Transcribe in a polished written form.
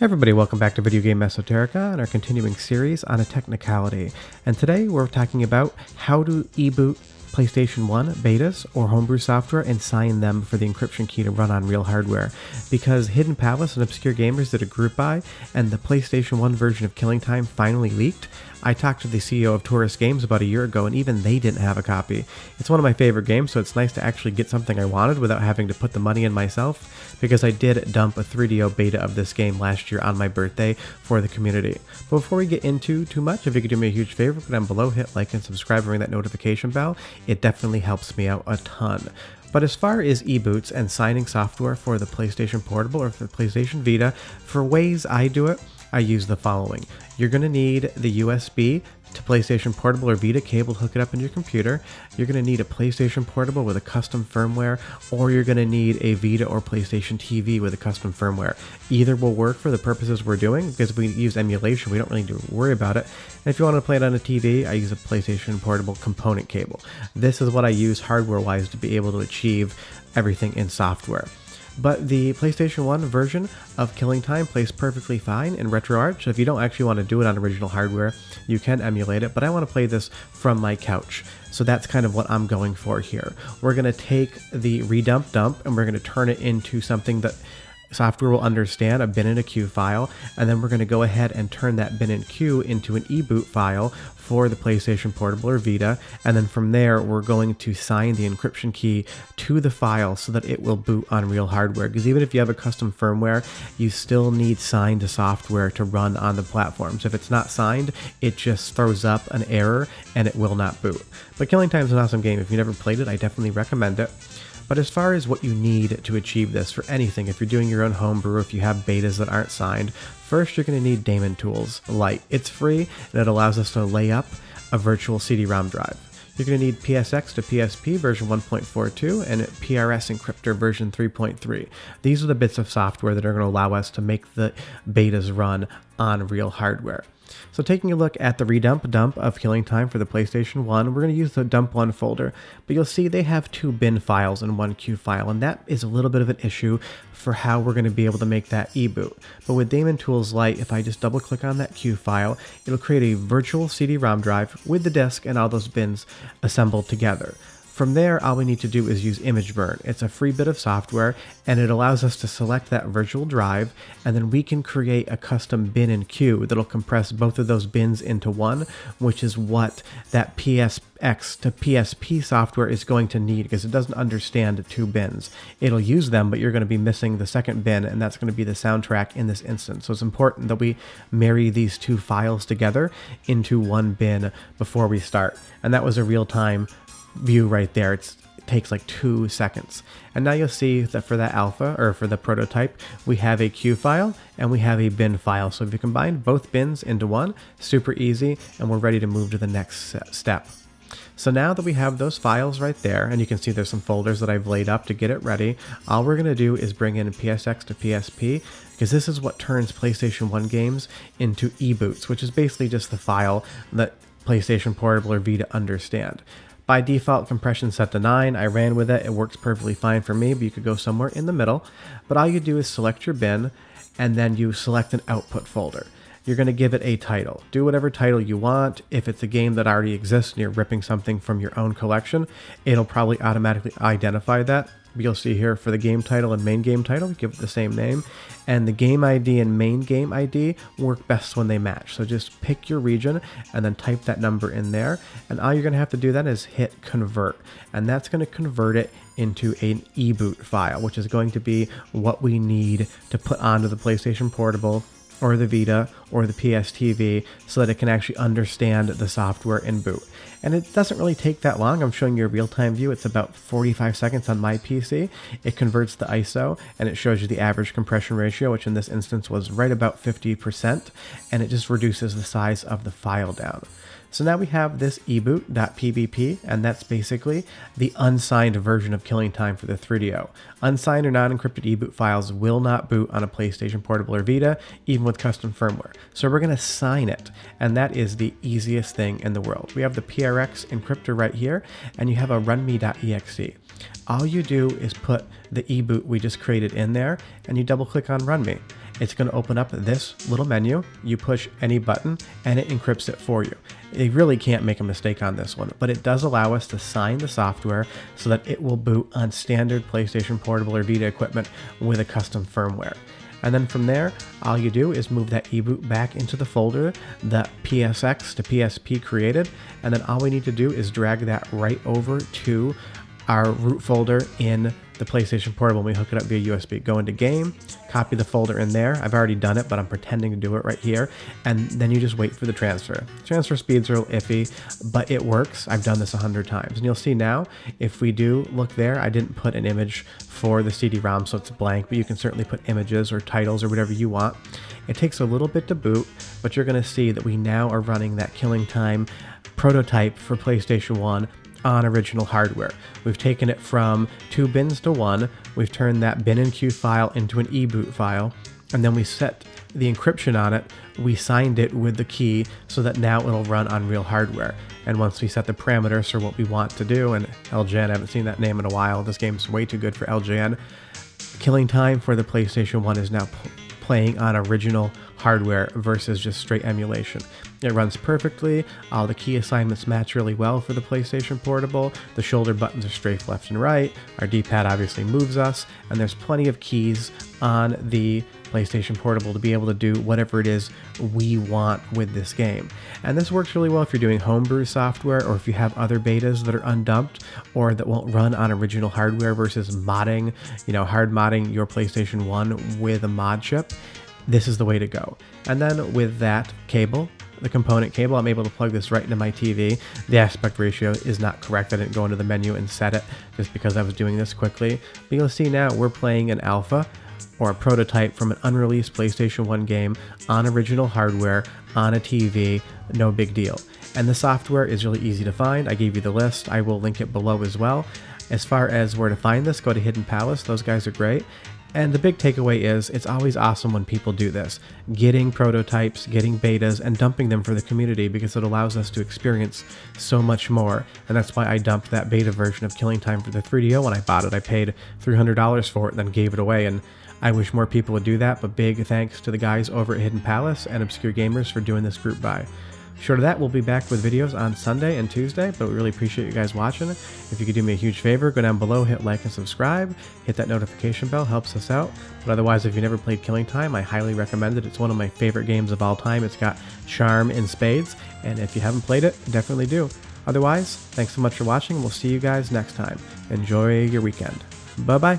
Hey everybody, welcome back to Video Game Esoterica and our continuing series on a technicality. And today we're talking about how to e-boot PlayStation 1 betas or homebrew software and sign them for the encryption key to run on real hardware. Because Hidden Palace and Obscure Gamers did a group buy and the PlayStation 1 version of Killing Time finally leaked. I talked to the CEO of Torus Games about a year ago and even they didn't have a copy. It's one of my favorite games, so it's nice to actually get something I wanted without having to put the money in myself, because I did dump a 3DO beta of this game last year on my birthday for the community. But before we get into too much, if you could do me a huge favor, go down below, hit like and subscribe, ring that notification bell. It definitely helps me out a ton. But as far as e-boots and signing software for the PlayStation Portable or for the PlayStation Vita, for ways I do it, I use the following. You're going to need the USB to PlayStation Portable or Vita cable to hook it up in your computer. You're going to need a PlayStation Portable with a custom firmware, or you're going to need a Vita or PlayStation TV with a custom firmware. Either will work for the purposes we're doing, because we use emulation, we don't really need to worry about it. And if you want to play it on a TV, I use a PlayStation Portable component cable. This is what I use hardware-wise to be able to achieve everything in software. But the PlayStation 1 version of Killing Time plays perfectly fine in RetroArch, so if you don't actually want to do it on original hardware, you can emulate it, but I want to play this from my couch. So that's kind of what I'm going for here. We're going to take the Redump dump and we're going to turn it into something that software will understand, a bin and a queue file, and then we're going to go ahead and turn that bin and queue into an e-boot file for the PlayStation Portable or Vita, and then from there we're going to sign the encryption key to the file so that it will boot on real hardware, because even if you have a custom firmware, you still need signed software to run on the platform. So if it's not signed, it just throws up an error and it will not boot. But Killing Time is an awesome game. If you never played it, I definitely recommend it. But as far as what you need to achieve this for anything, if you're doing your own homebrew, if you have betas that aren't signed, first you're going to need Daemon Tools Lite. It's free and it allows us to lay up a virtual CD-ROM drive. You're going to need PSX to PSP version 1.42 and PRXEncrypter version 3.3. These are the bits of software that are going to allow us to make the betas run on real hardware. So taking a look at the redump dump of Killing Time for the PlayStation 1, we're going to use the dump 1 folder, but you'll see they have two bin files and one queue file, and that is a little bit of an issue for how we're going to be able to make that e-boot. But with Daemon Tools Lite, if I just double click on that queue file, it'll create a virtual CD-ROM drive with the disk and all those bins assembled together. From there, all we need to do is use ImageBurn. It's a free bit of software and it allows us to select that virtual drive, and then we can create a custom bin and queue that'll compress both of those bins into one, which is what that PSX to PSP software is going to need, because it doesn't understand two bins. It'll use them, but you're going to be missing the second bin, and that's going to be the soundtrack in this instance. So it's important that we marry these two files together into one bin before we start. And that was a real-time view right there. It takes like 2 seconds. And now you'll see that for that alpha, or for the prototype, we have a queue file and we have a bin file. So if you combine both bins into one, super easy, and we're ready to move to the next step. So now that we have those files right there, and you can see there's some folders that I've laid up to get it ready, all we're going to do is bring in PSX to PSP, because this is what turns PlayStation 1 games into e-boots, which is basically just the file that PlayStation Portable or Vita understand. By default, compression set to 9, I ran with it, it works perfectly fine for me, but you could go somewhere in the middle. But all you do is select your bin, and then you select an output folder. You're going to give it a title. Do whatever title you want. If it's a game that already exists and you're ripping something from your own collection, it'll probably automatically identify that. You'll see here for the game title and main game title, give it the same name, and the game ID and main game ID work best when they match. So just pick your region and then type that number in there, and all you're going to have to do then is hit convert, and that's going to convert it into an e-boot file, which is going to be what we need to put onto the PlayStation Portable or the Vita or the PS TV, so that it can actually understand the software and boot. And it doesn't really take that long. I'm showing you a real-time view. It's about 45 seconds on my PC. It converts the ISO and it shows you the average compression ratio, which in this instance was right about 50%, and it just reduces the size of the file down. So now we have this eboot.pbp, and that's basically the unsigned version of Killing Time for the 3DO. Unsigned or non-encrypted eboot files will not boot on a PlayStation Portable or Vita, even with custom firmware. So we're going to sign it, and that is the easiest thing in the world. We have the PRXEncrypter right here, and you have a runme.exe. All you do is put the eboot we just created in there, and you double click on run me. it's going to open up this little menu. You push any button and it encrypts it for you. It really can't make a mistake on this one, but it does allow us to sign the software so that it will boot on standard PlayStation Portable or Vita equipment with a custom firmware. And then from there, all you do is move that eBoot back into the folder that PSX to PSP created, and then all we need to do is drag that right over to our root folder in the PlayStation Portable. We hook it up via USB. Go into game, copy the folder in there. I've already done it, but I'm pretending to do it right here. And then you just wait for the transfer. Transfer speeds are a little iffy, but it works. I've done this 100 times. And you'll see now, if we do look there, I didn't put an image for the CD-ROM, so it's blank, but you can certainly put images or titles or whatever you want. It takes a little bit to boot, but you're gonna see that we now are running that Killing Time prototype for PlayStation 1 on original hardware. We've taken it from 2 bins to 1, we've turned that bin and Q file into an eBoot file, and then we set the encryption on it, we signed it with the key so that now it'll run on real hardware. And once we set the parameters for what we want to do, and LJN, I haven't seen that name in a while, this game's way too good for LJN, Killing Time for the PlayStation 1 is now playing on original hardware versus just straight emulation. It runs perfectly, all the key assignments match really well for the PlayStation Portable, the shoulder buttons are strafed left and right, our D-pad obviously moves us, and there's plenty of keys on the PlayStation Portable to be able to do whatever it is we want with this game. And this works really well if you're doing homebrew software, or if you have other betas that are undumped or that won't run on original hardware, versus modding, you know, hard modding your PlayStation 1 with a mod chip. This is the way to go. And then with that cable, the component cable, I'm able to plug this right into my TV. The aspect ratio is not correct. I didn't go into the menu and set it just because I was doing this quickly. But you'll see now we're playing an alpha or a prototype from an unreleased PlayStation 1 game on original hardware on a TV, no big deal. And the software is really easy to find. I gave you the list. I will link it below as well. As far as where to find this, go to Hidden Palace. Those guys are great. And the big takeaway is it's always awesome when people do this, getting prototypes, getting betas, and dumping them for the community, because it allows us to experience so much more. And that's why I dumped that beta version of Killing Time for the 3DO when I bought it. I paid $300 for it and then gave it away, and I wish more people would do that. But big thanks to the guys over at Hidden Palace and Obscure Gamers for doing this group buy. Short of that, we'll be back with videos on Sunday and Tuesday, but we really appreciate you guys watching. If you could do me a huge favor, go down below, hit like and subscribe, hit that notification bell, helps us out. But otherwise, if you never played Killing Time, I highly recommend it. It's one of my favorite games of all time. It's got charm in spades, and if you haven't played it, definitely do. Otherwise, thanks so much for watching. We'll see you guys next time. Enjoy your weekend. Bye-bye.